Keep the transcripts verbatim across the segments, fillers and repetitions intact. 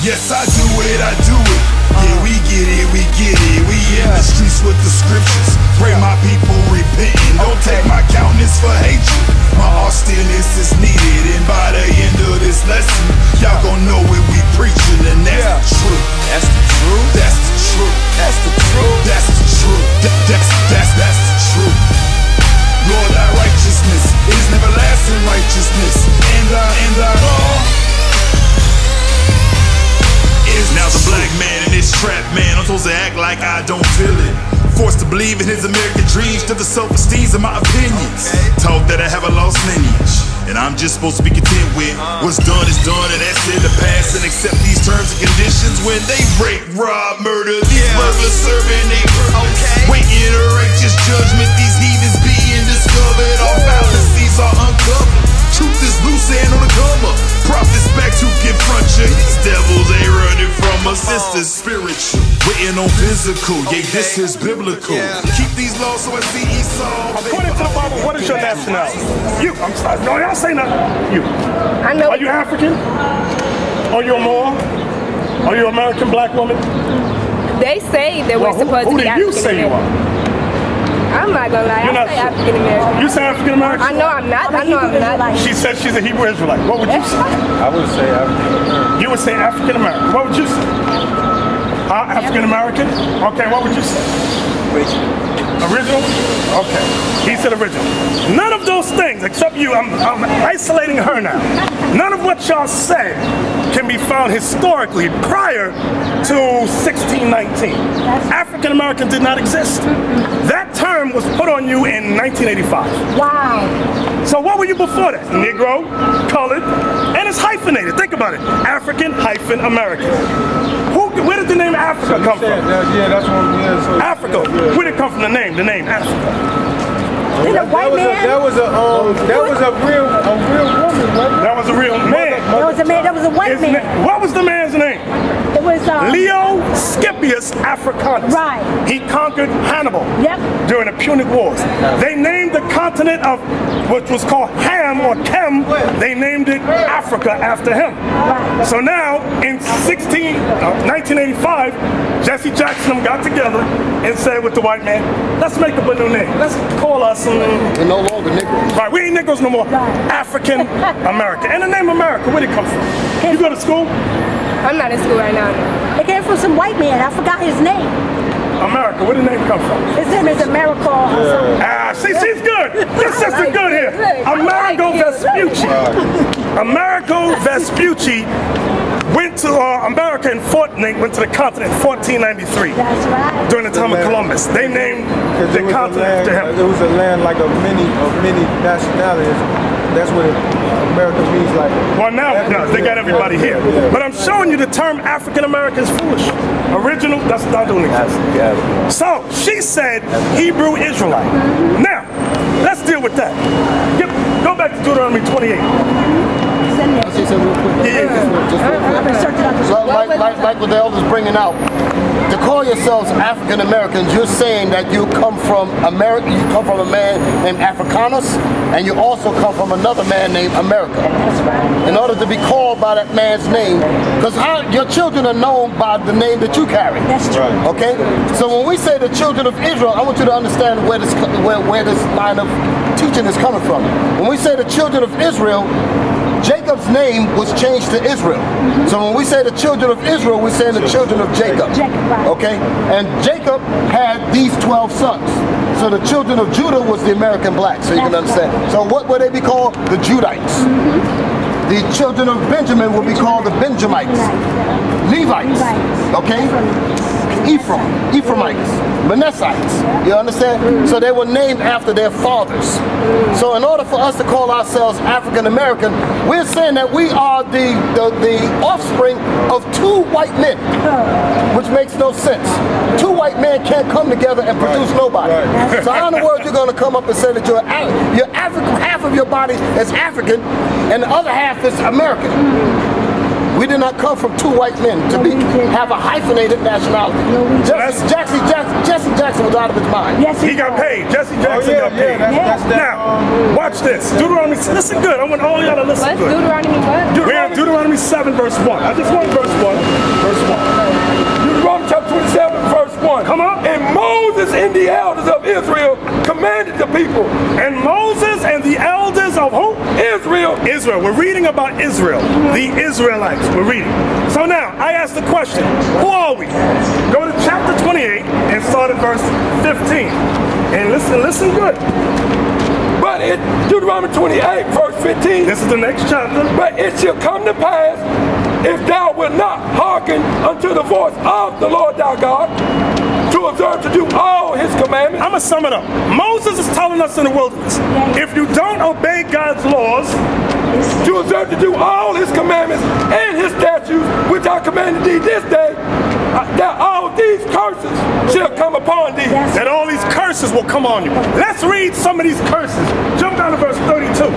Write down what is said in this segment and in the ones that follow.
Yes, I do it, I do it. Yeah, we get it, we get it. We in the streets with the scriptures. Pray my people repenting. Don't take my countenance for hatred. My austiness is needed. And by the end of this lesson, y'all gon' know what we preaching. And that's the truth. That's the truth. That's the truth. That's the truth. That's the truth. That's that's that's the truth. Lord, thy righteousness is everlasting righteousness. And thy and thy law. Now the black man in this trap, man, I'm supposed to act like I don't feel it. Forced to believe in his American dreams, to the self-esteem of my opinions. Told that I have a lost lineage, and I'm just supposed to be content with what's done is done, and that's in the past. And accept these terms and conditions when they rape, rob, murder. These burglars serving their purpose, waiting a righteous judgment. These heathens being discovered, all fallacies are uncovered. Truth is loose and on the come up. Prophets back to confront you. These devils ain't running from us. This is spiritual, waiting on physical. Yeah, this is biblical. Yeah. Keep these laws so I see Esau. According to the Bible, what is your nationality? You. I'm sorry. No, y'all say nothing. You. I know. Are you African? Are you a Moor? Are you an American black woman? They say that well, we're supposed who, who to be African. Who did you say you are? I'm not gonna lie, I say African American. You say African American? I know I'm not, I know I'm not. She said she's a Hebrew Israelite. What would you say? I would say African American. You would say African American. What would you say? Huh? African American? Okay, what would you say? Original? Okay. He said original. None of those things, except you, I'm, I'm isolating her now. None of what y'all said can be found historically prior to sixteen nineteen. African Americans did not exist. That term was put on you in nineteen eighty-five. Wow. So what were you before that? Negro, colored, and it's hyphenated. Think about it. African hyphen American. Who, where did the name Africa so come from? That, yeah, that's what we had, so Africa. Yeah, yeah. Where did it come from? The name, the name Africa. That, that, white was man? A, that was a um, that was a real a real woman. Wasn't that was a real man. That was a man. That was a white His man. Na- what was the man's name? It was uh, Leo Scipius Africanus. Right. He conquered Hannibal. Yep. During the Punic Wars, they named the continent of which was called Ham or Kem. They named it Africa after him. Right. So now in nineteen eighty-five, Jesse Jackson got together and said with the white man, let's make up a new name. Let's call us. We're no longer Negroes. Right, we ain't Negroes no more. African American. And the name America, where did it come from? You go to school? I'm not in school right now. It came from some white man. I forgot his name. America, where did the name come from? His name is America. Yeah. Ah, see, she's good. This sister like good here. Amerigo Vespucci. Amerigo Vespucci went to uh, America and fought, went to the continent in fourteen ninety-three. That's right. During the time of Columbus. They named the continent after him. It was a land like of many, of many nationalities. That's what it, America means like. Well, now no, they got everybody here. But I'm showing you the term African American is foolish. Original, that's not doing it. So, she said Hebrew Israelite. Now, let's deal with that. Get, go back to Deuteronomy twenty-eight. Like, like, like what the elders bringing out, to call yourselves African Americans, you're saying that you come from America. You come from a man named Africanus, and you also come from another man named America. In order to be called by that man's name, because your children are known by the name that you carry. That's true. Okay. So when we say the children of Israel, I want you to understand where this where, where this line of teaching is coming from. When we say the children of Israel, Jacob's name was changed to Israel. Mm-hmm. So when we say the children of Israel, we're saying the children of Jacob. Okay? And Jacob had these twelve sons. So the children of Judah was the American black, so you can understand. So what would they be called? The Judites. Mm-hmm. The children of Benjamin will be called the Benjamites, Levites, okay? Ephraim, Ephraimites, Manassites, you understand? So they were named after their fathers. So in order for us to call ourselves African American, we're saying that we are the, the, the offspring of two white men, which makes no sense. Two white men can't come together and produce nobody. So how in the world you're gonna come up and say that you're, you're African, half of your body is African, and the other half is American. We did not come from two white men to be have a hyphenated nationality. Jesse Jackson, Jackson, Jesse Jackson was out of his mind. Yes, he, he got paid. Jesse Jackson oh, yeah, got paid. Yeah, that's, yeah. That's now, watch this. Deuteronomy, listen good. I want all y'all to listen Let's good. Deuteronomy what? Deuteronomy. We're in Deuteronomy seven, verse one. I just want verse one. Verse one. Deuteronomy chapter twenty-seven, verse one. Come on. And Moses and the elders of Israel commanded the people. And Moses and the elders of who? Israel. Israel. We're reading about Israel. The Israelites. We're reading. So now, I ask the question, who are we? Go to chapter twenty-eight and start at verse fifteen. And listen, listen good. But it, Deuteronomy twenty-eight, verse fifteen. This is the next chapter. But it shall come to pass, if thou wilt not hearken unto the voice of the Lord thy God, to observe, to do all his commandments. I'm going to sum it up. Moses is telling us in the wilderness, if you don't obey God's laws, to observe, to do all his commandments and his statutes, which I commanded thee this day, that all these curses shall come upon thee. That all these curses will come on you. Let's read some of these curses. Jump down to verse thirty-two.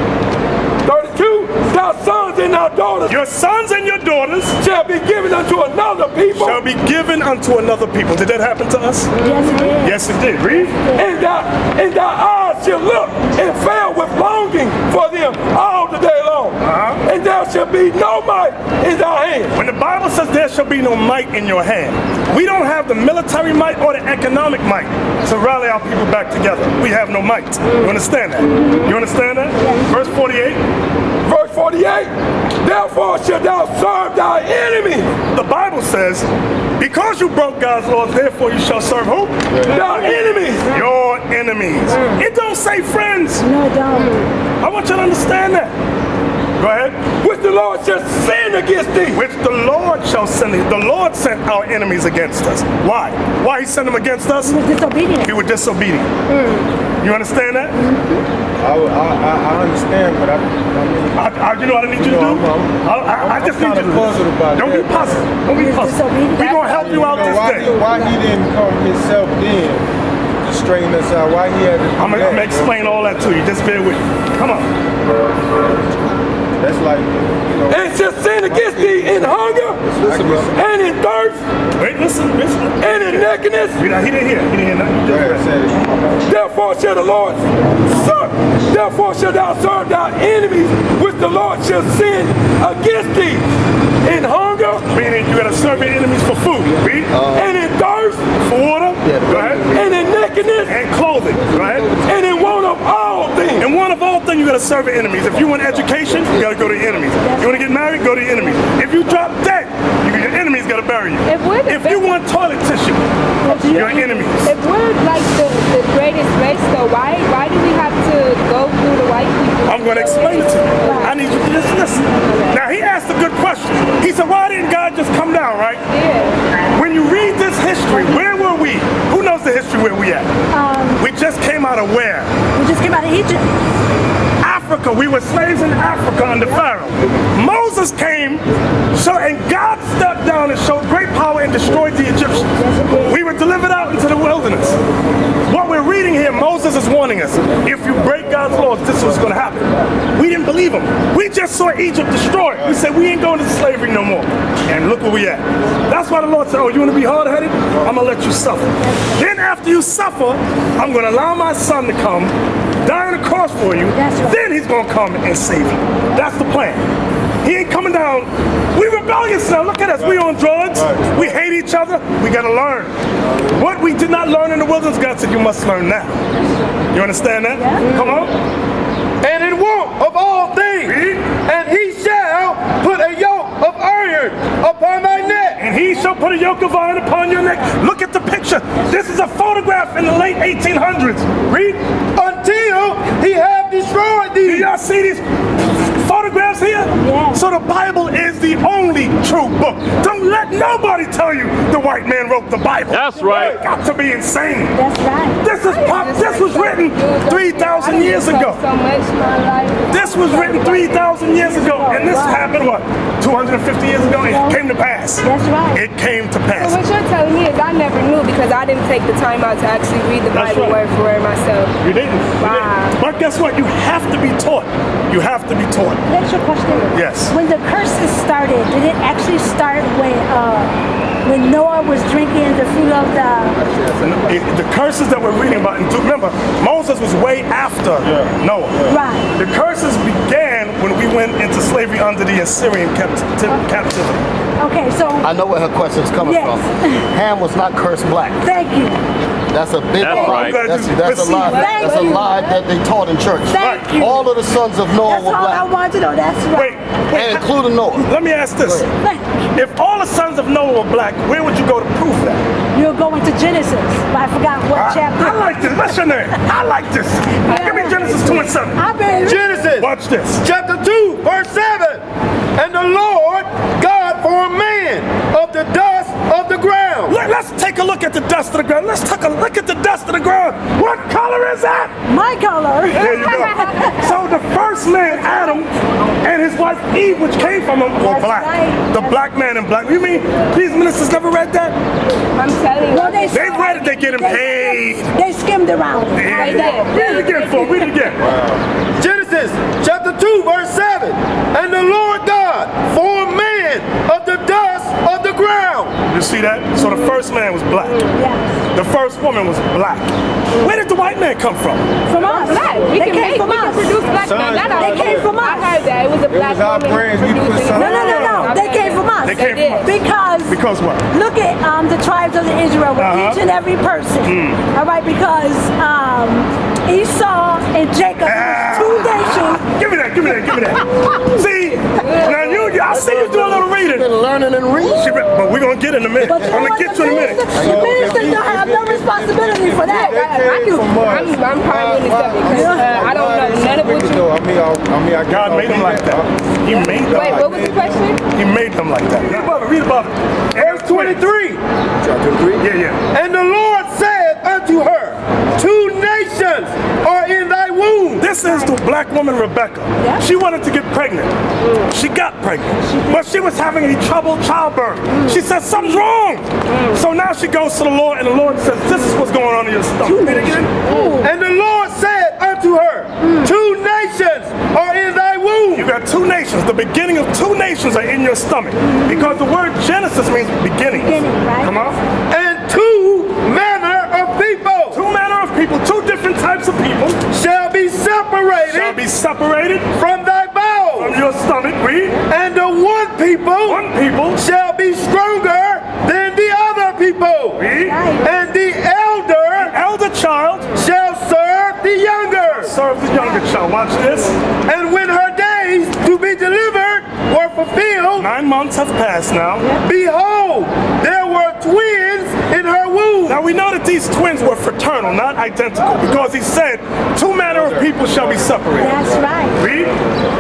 thirty-two, thy sons and thy daughters. Your sons and your daughters shall be given unto another people. Shall be given unto another people. Did that happen to us? Yes, it did. Yes, it did. Read. And thy, and thy eyes shall look and fail with longing for them all the day long. Uh-huh. And there shall be no might in thy hand. When the Bible says there shall be no might in your hand, we don't have the military might or the economic might to rally our people back together. We have no might. You understand that? You understand that? Verse forty-eight. Verse forty-eight, therefore shalt thou serve thy enemy. The Bible says, because you broke God's laws, therefore you shall serve who? Yeah. Thy enemies. Yeah. Your enemies. Yeah. It don't say friends. No, it don't. I want you to understand that. Go ahead. Which the Lord shall sin against thee. Which the Lord shall sin. The Lord sent our enemies against us. Why? Why he sent them against us? He was disobedient. He was disobedient. Mm. You understand that? Mm-hmm. I, I, I understand, but I, I, I, you know what I need you, you know, to do? I'm, I'm, I, I just I'm need you to puzzled about Don't that. be puzzled. Don't be puzzled. We're going to help you, you out know, this why day. He, why he didn't come himself then to straighten us out? Why he had to do I'm going to explain all that to you. Just bear with me. Come on. That's like, you know. And shall sin against thee in hunger and in thirst. Wait, listen, listen. And in nakedness. He didn't hear. He didn't hear nothing. Therefore shall the Lord suck. Therefore shall thou serve thy enemies, which the Lord shall send against thee. In hunger, meaning you gotta serve your enemies for food, read? Uh, and in thirst, for water, yeah, go ahead. And in nakedness, and clothing, go ahead. And in want of all things. In want of all things, you gotta serve your enemies. If you want education, you gotta go to your enemies. You wanna get married, go to your enemies. If you drop dead, you, your enemies gotta bury you. If, we're if you want toilet tissue, you, your enemies. If we're like the, the greatest race, though, why, why do we have to go through the white people? I'm going to explain it to you. I need you to just listen. Now, he asked a good question. He said, why didn't God just come down, right? Yeah. When you read this history, where were we? Who knows the history where we at? Um, we just came out of where? We just came out of Egypt. Africa. We were slaves in Africa under Pharaoh. Moses came, so and God stepped down and showed great power and destroyed the Egyptians. We were delivered out into the wilderness. What we're reading here, Moses is warning us, if you break God's laws, this is what's going to happen. We didn't believe him. We just saw Egypt destroyed. We said, we ain't going to slavery no more. And look where we at. That's why the Lord said, oh, you want to be hard-headed? I'm going to let you suffer. Then after you suffer, I'm going to allow my son to come, die on the cross for you, right. Then he's going to come and save you. That's the plan. He ain't coming down. We rebellious now. Look at us. We on drugs. We hate each other. We got to learn. What we did not learn in the wilderness, God said, you must learn now. You understand that? Yeah. Come on. And in want of all things, Read. and he shall put a yoke of iron upon my neck. And he shall put a yoke of iron upon your neck. Look at the picture. This is a photograph in the late eighteen hundreds. Read. Until he have destroyed these. Do y'all see these photographs here? Yeah. So the Bible is the only true book. Don't let nobody tell you the white man wrote the Bible. That's right. It got to be insane. That's right. This is pop. This was written three thousand years ago. This was written three thousand years ago, and this happened what? two hundred fifty years ago, and it came to pass. That's right. It came to pass. So what you're telling me is I never knew because I didn't take the time out to actually read the Bible word for word myself. You didn't. Wow. You didn't. But guess what? You have to be taught. You have to be taught. That's your question. Yes. When the curses started, did it actually start when uh, when Noah was drinking the fruit of the? It, the curses that we're reading about, and remember, Moses was way after yeah. Noah. Yeah. Right. The curses began when we went into slavery under the Assyrian captivity. Okay. okay, so I know where her question's coming yes. from. Ham was not cursed black. Thank you. That's a big lie. Right. That's, that's a lie. That's a lie that they taught in church. Thank right. you. All of the sons of Noah that's were black. That's all I wanted to know. That's right. Wait, wait, and including Noah. Let me ask this: if all the sons of Noah were black, where would you go to prove that? You're going to Genesis. But I forgot what I, chapter. I like this. What's your name? I like this. Yeah. Give me Genesis two and seven. I bet. Genesis. Watch this. Chapter two, verse seven. And the Lord God formed man of the dust of the ground. Let, let's take a look at the dust of the ground. Let's take a look at the dust of the ground. What color is that? My color. There you go. So the first man, Adam, and his wife Eve, which came from him, were black. Right. The That's black man in black. You mean these ministers never read that? I'm telling you. Well, they they read it. They get him paid. They skimmed around. Yeah. Yeah. Read it again, fool. Read it again. Wow. Genesis chapter two, verse seven. And the Lord God formed man of the dust of the ground. You see that? So the first man was black. Yes. The first woman was black. Where did the white man come from? From us. Black. We they can came make, from we us. Can produce black Son, men. They came from us. I heard that. It was a black woman producing. No, no, no, no. They came from us. They came from us. Because. Because what? Look at um, the tribes of Israel with uh-huh. each and every person. Mm. All right, because um, Esau and Jacob, ah. two nations. Give me that. Give me that. Give me that. See, now you, I see you do a little reading. Been learning and reading. But we're gonna get in a minute. But I'm gonna get to in a minute. The ministers don't have no responsibility for that. I do. I'm, I'm probably uh, because uh, I don't know none of what you. I mean, I mean, I God made them like that. He made them. Wait, what was the question? He made them like that. Read above it. Read above it. Verse twenty-three. Chapter three. Yeah, yeah. And the Lord said unto her, two nations are in thy womb. This is the black woman Rebecca. Yeah. She wanted to get pregnant. Mm. She got pregnant. She but she was having a troubled childbirth. Mm. She said, something's wrong. Mm. So now she goes to the Lord, and the Lord says, this is what's going on in your stomach. Two nations. Mm. And the Lord said unto her, mm. two nations are in thy womb. You got two nations. The beginning of two nations are in your stomach. Mm. Because the word Genesis means beginnings. Beginning. Right? Come on. And two manner of people. Two manner of people. Two different types of people. Shall be separated. Shall be separated. From thy bowels. From your stomach. Read. And the one people. One people. Shall be stronger than the other people. Read. And the elder. The elder child. Shall serve the younger. Serve the younger child. Watch this. And when her days to be delivered were fulfilled. Nine months have passed now. Behold, there were twins in her womb. Now we know that these twins were fraternal, not identical, because he said, two manner of people shall be separated. That's right. Read.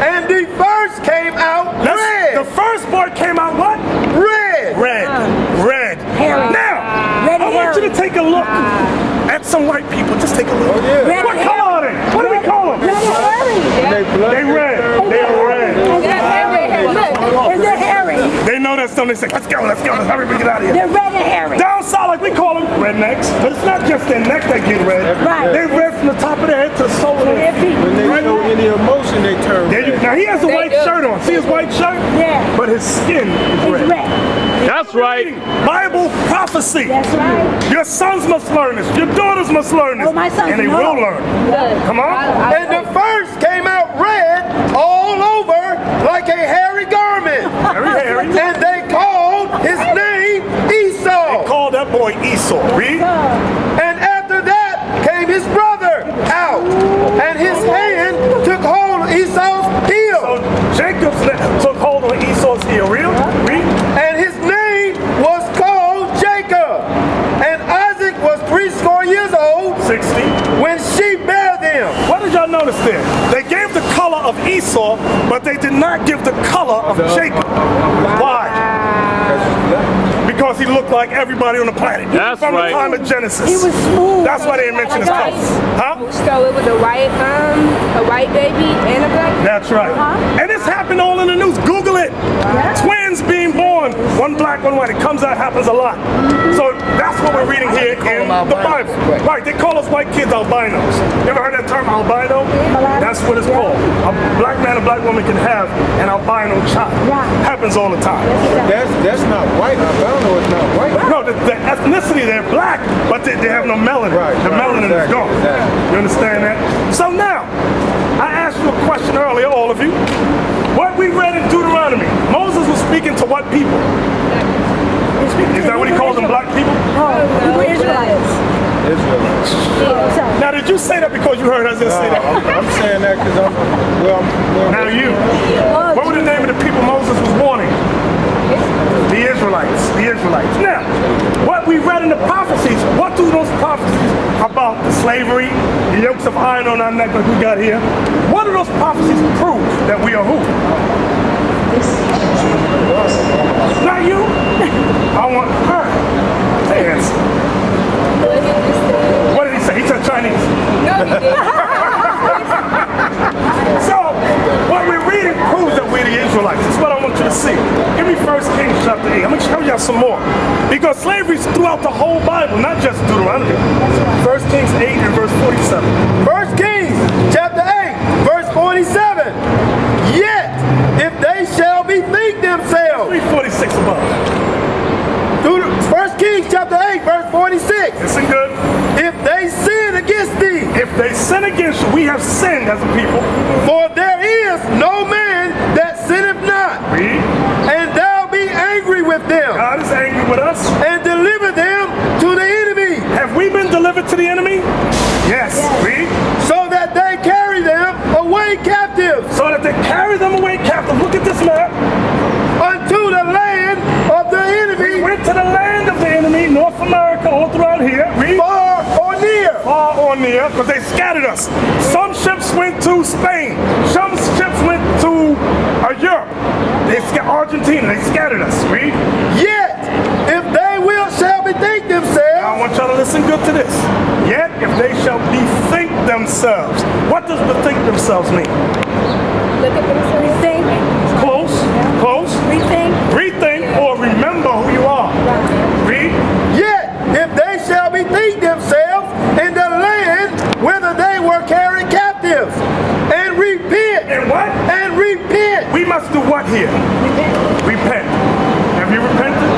And the first came out Let's, red. The first boy came out what? Red. Red. Uh, red. Hairy. Now, red I want you to take a look uh, at some white people. Just take a look. Oh, yeah. Red what red. Color are they? What red. Do we call them? Red hairy. They red. They are red. Is that hairy? Look. Is that hairy? They know that something. They say, let's go, let's go. Let's hurry, we get out of here. They're red and hairy. Down south, like we call them rednecks. But it's not just their neck that get red. Right. They red from the top of their head to the sole of their feet. When they show any emotion, they turn red. Now he has a white shirt on. See his white shirt? Yeah. But his skin is red. red. That's right. Bible prophecy. That's right. Your sons must learn this. Your daughters must learn this. Oh, my sons and they know. Will learn. Yes. Come on. I, I, and the first came out red all over like a hairy garment. Very hairy. And they called his name Esau. They called that boy Esau. Read. And after that came his brother out. And his hand took hold of Esau's heel. So Jacob's took hold of Esau's heel. Real? Read. And his sixty when she bare them. What did y'all notice there? They gave the color of Esau, but they did not give the color of Jacob. Why? because he looked like everybody on the planet. That's from right. From the time of Genesis. He was smooth. That's why they didn't mention his color. Huh? So it was a white um, a white baby and a black baby. That's right. Uh-huh. And this happened all in the news. Google it. Yeah. Twins being born, one black, one white. It comes out, happens a lot. Mm-hmm. So that's what we're reading here in the Bible. Right. Right, they call us white kids albinos. You ever heard that term albino? That's what it's called. A black man and black woman can have an albino child. Yeah. Happens all the time. That's that's not white. Albino is not white. No, the, the ethnicity, they're black, but they, they have no melanin. Right, the right, melanin exactly, is gone. Exactly. You understand that? So now, I asked you a question earlier, all of you. What we read in Deuteronomy, Moses was speaking to what people? Is that what he called them, black people? No, Israelites. Israelites. Now, did you say that because you heard us just say that? No, I'm, I'm saying that because I'm, well, I'm, well, now you. Oh, what were the name of the people Moses was warning? The Israelites. The Israelites. Now, what we read in the prophecies, what do those prophecies about the slavery, the yokes of iron on our neck like we got here, what do those prophecies prove that we are who? Not you. I want her to answer. What did he say? He said Chinese. No, he didn't. So, what we're reading proves that we're the Israelites. That's what I want you to see. Give me First Kings chapter eight. I'm going to show y'all some more. Because slavery is throughout the whole Bible, not just Deuteronomy. First Kings eight and verse forty-seven. First Kings chapter eight, verse forty-seven. Yet, if they shall bethink themselves. three forty-six above. First Kings chapter eight, verse forty-six. Listen good. If they sin against thee. If they sin against you, we have sinned as a people. For there is no man that sinneth not. Read. And thou be angry with them. God is angry with us. And deliver them to the enemy. Have we been delivered to the enemy? Yes. Yes. Read. So that they carry them away captive. So that they carry them away captive. Look at this map. Unto the land of the enemy. We went to the land of the enemy, North America, all throughout here. Read. Far or near. Far or near, because they scattered us. Some ships went to Spain. Some ships went to uh, Europe. They Argentina, they scattered us. Read. Yet, if they will shall bethink themselves. I want y'all to listen good to this. Yet, if they shall bethink themselves. What does bethink themselves mean? Look at themselves. Think. Close, close. Rethink. Rethink or remember who you are. Read. Yet, if they shall bethink themselves in the land whither they were carried captives, and repent. And what? And repent. We must do what here? Repent. Have you repented?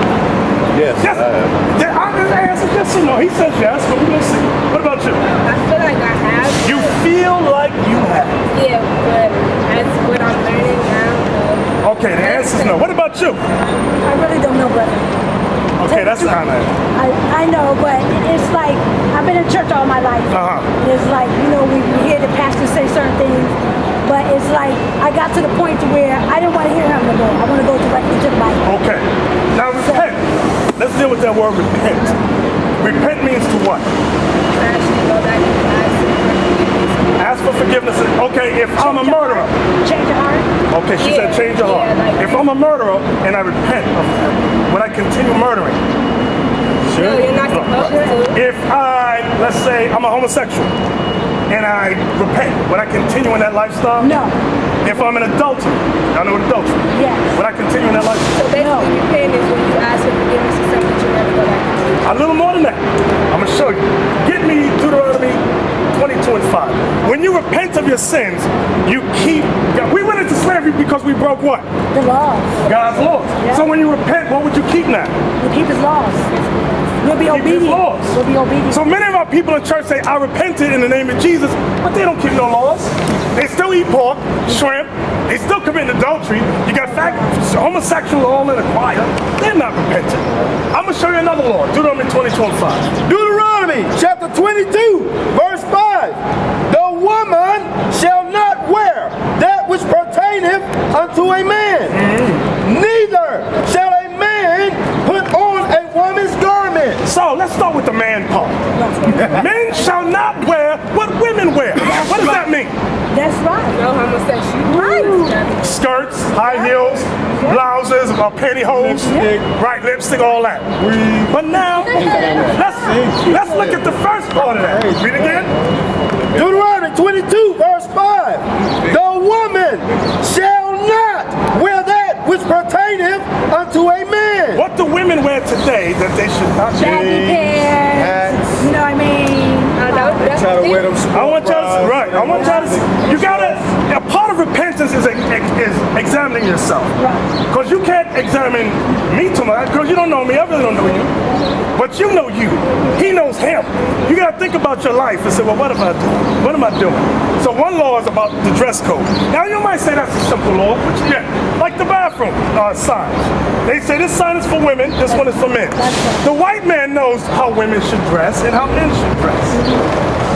Yes. Yes. I did I just answer yes or no? He says yes, but we're going to see. What about you? I feel like I have. You feel like you have. Yeah, but that's what I'm learning now. Okay, the answer's no. What about you? I really don't know, brother. Okay, that's kind of... I, I know, but it's like, I've been in church all my life. Uh-huh. And it's like, you know, we hear the pastor say certain things, but it's like, I got to the point to where I didn't want to hear him no more. I want to go directly to the Bible. Okay. Now, repent. So, let's deal with that word repent. Repent means to what? Ask for forgiveness. Okay, if I'm a murderer. Change your heart. Okay, she said change your heart. If I'm a murderer and I repent of that, would I continue murdering? Sure. No, you're not supposed to. If I, let's say, I'm a homosexual and I repent, would I continue in that lifestyle? No. If I'm an adulterer, y'all know what adultery is? Yes. Would I continue in that lifestyle? So basically repent is when you ask for forgiveness for something that you never go back to. A little more than that. I'm going to show you. Get me Deuteronomy twenty-two and five. When you repent of your sins, you keep... God. We went into slavery because we broke what? The laws. God's laws. Yeah. So when you repent, what would you keep now? You keep his laws. We'll be obedient. Keep his laws. We'll be obedient. So many of our people in church say, I repented in the name of Jesus, but they don't keep no laws. They still eat pork, shrimp. They still commit adultery. You got fact, homosexuals all in a choir. They're not repentant. I'm going to show you another law. Deuteronomy twenty-two and five. Deuteronomy chapter twenty-two, verse five. The woman shall not wear that which pertaineth unto a man, mm-hmm. neither shall a man put on a woman's garment. So let's start with the man part. Men shall not wear what women wear. What does that mean? That's right. No homosexuality. Right. skirts, high heels, blouses, uh, pantyhose, lipstick. Right, lipstick, all that. But now, let's, let's look at the first part of that. Read again. Deuteronomy twenty-two, verse five. The woman shall not wear that which pertaineth unto a man. What do women wear today that they should not wear? You know what I mean? I want y'all to, right, I want y'all to, you gotta, a part of repentance is, is examining yourself. Because you can't examine me too much, because you don't know me, I really don't know you. But you know you, he knows him. You gotta think about your life and say, well, what am I doing? What am I doing? So one law is about the dress code. Now you might say that's a simple law, but yeah, like the bathroom uh, signs. They say this sign is for women, this one is for men. The white man knows how women should dress and how men should dress.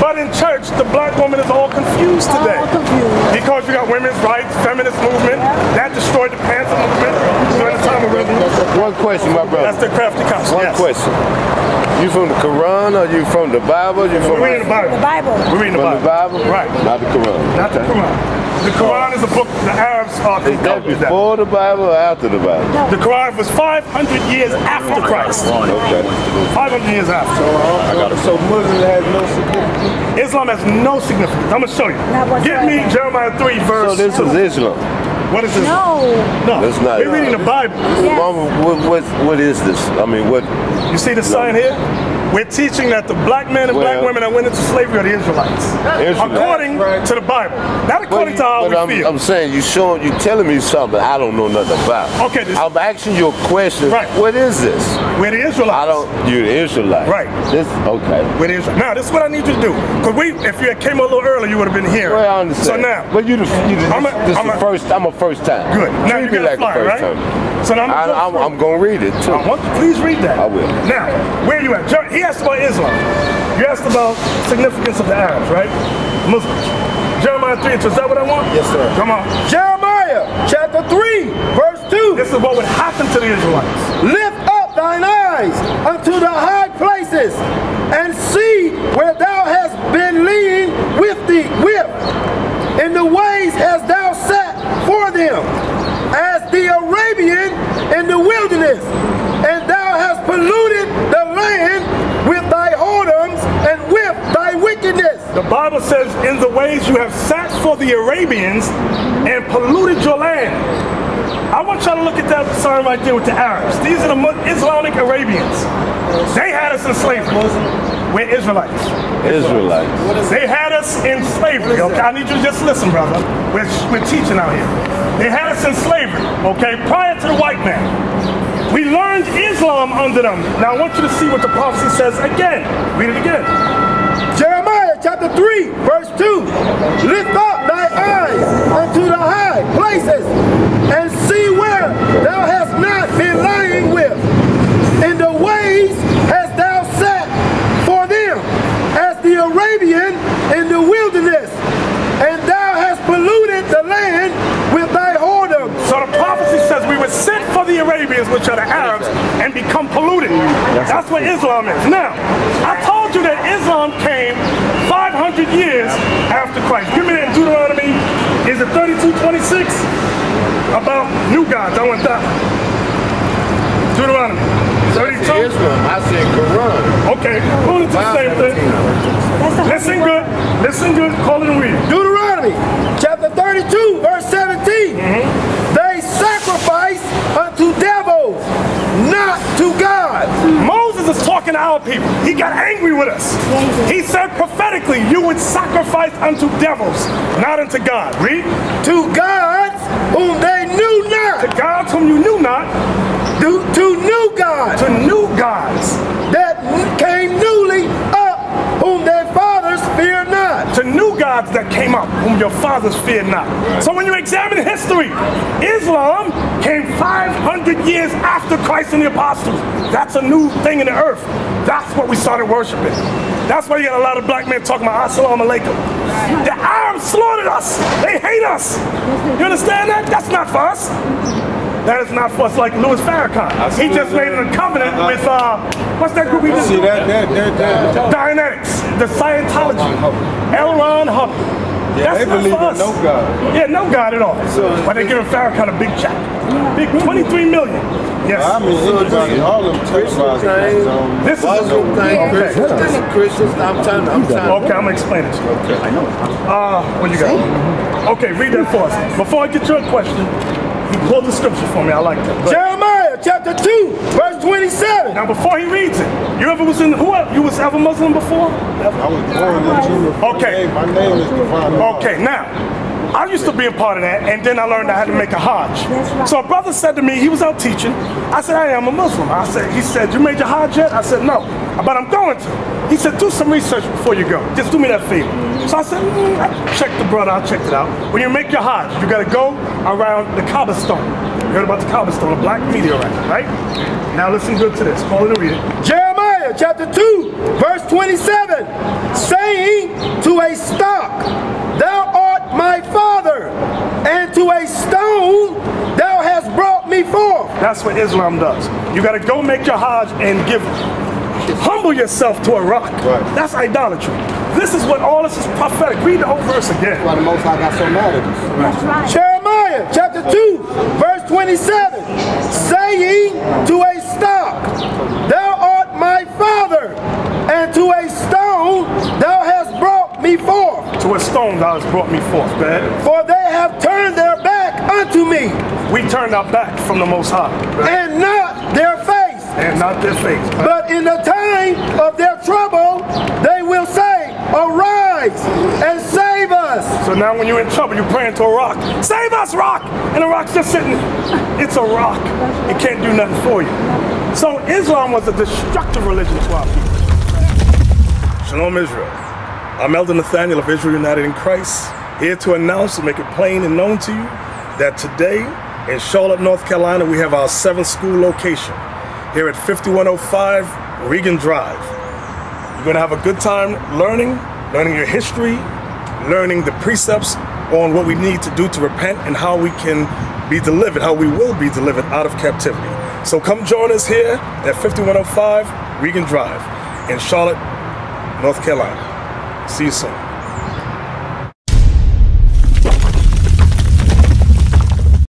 But in church, the black woman is all confused today. All confused. Because you got women's rights, feminist movement, that destroyed the pants movement during the time of revolution. One question, my brother. That's the crafty counsel. One yes. question. You from the Quran or you from the Bible? You from We're reading the Bible. the Bible. We're reading the Bible. From the Bible? Right. Not the Quran. Not okay. the Quran. The Quran is a book the Arabs are Is that before that. the Bible or after the Bible? No. The Quran was five hundred years after Christ. Okay. five hundred years after. I got it. So Muslims has no significance. Islam has no significance. I'm going to show you. Give me Jeremiah three verse. So this is Islam. What is this? No. No. That's not. We're reading the Bible. Yes. Mama, what, what, what is this? I mean, what? You see the sign here? We're teaching that the black men and well, black women that went into slavery are the Israelites. Israelites. According right. to the Bible. Not according you, to how we I'm, feel. I'm saying you're showing, you telling me something I don't know nothing about. Okay. This, I'm asking you a question. Right. What is this? We're the Israelites. I don't, you're the Israelites. Right. This, okay. We're the Israelites. Now, this is what I need you to do. Because we, if you came a little earlier, you would have been here. Well, I understand. So now. But you the, you the, I'm a, this I'm is a, first, I'm a first time. Good. Now Treat you're me like fly, a first right? time. So now I'm, I'm, I'm going to read it too. I want, please read that. I will. Now, where are you at? He asked about Islam. You asked about significance of the Arabs, right? Muslims. Jeremiah three, is that what I want? Yes, sir. Come on. Jeremiah chapter three, verse two. This is what would happen to the Israelites. Lift up thine eyes unto the high places and see where thou hast been leading with thee, with, in the ways hast thou sat for them, as the Arabian in the wilderness, and thou hast polluted the land with thy whoredoms and with thy wickedness. The Bible says, in the ways you have sat for the Arabians and polluted your land. I want y'all to look at that sign right there with the Arabs. These are the Islamic Arabians. They had us in slavery. We're Israelites. Israelites. Israelites. They had us in slavery. Okay, I need you to just listen, brother. We're, we're teaching out here. They had us in slavery, okay, prior to the white man. We learned Islam under them. Now I want you to see what the prophecy says again. Read it again. Jeremiah chapter three, verse two. Lift up thy eyes unto the high places, and see where thou hast not been lying with. In the ways hast thou sat for them, as the Arabian in the wilderness, and thou hast polluted the land with thy whoredom. So the prophecy says we were sent for the Arabians, which are the Arabs, and become polluted. That's what Islam is. Now, I told you that Islam came five hundred years after Christ. Give me that in Deuteronomy, is it thirty-two twenty-six? About new gods, I want that. Deuteronomy. thirty-two. I said Islam, I said Quran. Okay, going into the same thing. Listen good, listen good, call it and read. Deuteronomy chapter thirty-two, verse seventeen. Mm-hmm. They sacrifice unto devils, not to God. Moses is talking to our people. He got angry with us. He said prophetically, you would sacrifice unto devils, not unto God. Read. To gods whom they knew not. To gods whom you knew not. To, to new gods. To new gods. That came newly up, whom their fathers feared not. To new gods that came up, whom your fathers feared not. So when you examine history, Islam came five hundred years after Christ and the apostles. That's a new thing in the earth. That's what we started worshiping. That's why you got a lot of black men talking about As-salamu alaykum. The Arabs slaughtered us. They hate us. You understand that? That's not for us. That is not for us. Like Louis Farrakhan. He just made a covenant with, uh, what's that group he just did? Dianetics, the Scientology, L. Ron Hubbard. Yeah, that's they believe in no God. Yeah, no God at all. So, but they giving Farrakhan a big check. Big twenty-three million dollars. Yes. Well, I mean, everybody, all them televised things on. This is okay. Christians. This is Christians. I'm trying to, I'm trying to. Okay, I'm going to explain it to you. Okay. I know. Uh, what you got? Okay, read that for us. Before I get your question, you pulled the scripture for me. I like that. Jeremiah chapter two, verse twenty-seven. Now, before he reads it, you ever was in who? You was ever Muslim before? Never. I was born in Jew. Okay. My name is divine. Okay. Now, I used to be a part of that, and then I learned I had to make a Hajj. So a brother said to me, he was out teaching. I said, I am a Muslim. I said, he said, you made your Hajj yet? I said, no, but I'm going to. He said, do some research before you go. Just do me that favor. So I said, mm, I checked the brother, I checked it out. When you make your Hajj, you gotta go around the Kaaba stone. You heard about the Kaaba stone, a black meteorite, right? Now listen good to this, call it and read it. Jeremiah chapter two, verse twenty-seven, saying to a stock, thou art my father, and to a stone, thou hast brought me forth. That's what Islam does. You gotta go make your Hajj and give humble yourself to a rock. Right. That's idolatry. This is what all this is prophetic. Read the whole verse again. That's why the Most High got so mad at us. That's right. Jeremiah chapter two, verse twenty-seven, saying to a stock, thou art my father, and to a stone thou hast brought me forth. To a stone thou hast brought me forth, man. For they have turned their back unto me. We turned our back from the Most High. Man. And not their face. And not their face. But in the time of their trouble, they will say, arise and save us. So now when you're in trouble, you're praying to a rock. Save us, rock! And the rock's just sitting there. It's a rock. It can't do nothing for you. So Islam was a destructive religion to our people. Shalom Israel. I'm Elder Nathaniel of Israel United in Christ, here to announce and make it plain and known to you that today in Charlotte, North Carolina, we have our seventh school location. Here at fifty-one oh five Regan Drive. You're gonna have a good time learning, learning your history, learning the precepts on what we need to do to repent and how we can be delivered, how we will be delivered out of captivity. So come join us here at fifty-one oh five Regan Drive in Charlotte, North Carolina. See you soon.